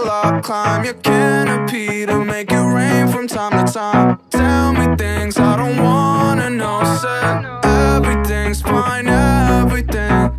till I climb your canopy to make it rain from time to time. Tell me things I don't wanna know. Said everything's fine, everything.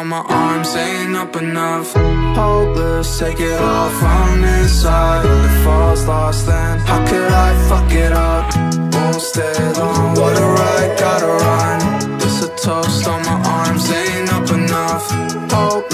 On my arms ain't up enough. Hopeless, take it all from inside. If all's lost, then how could I fuck it up? Won't stay long. What a ride, gotta run. It's a toast on my arms ain't up enough. Hopeless.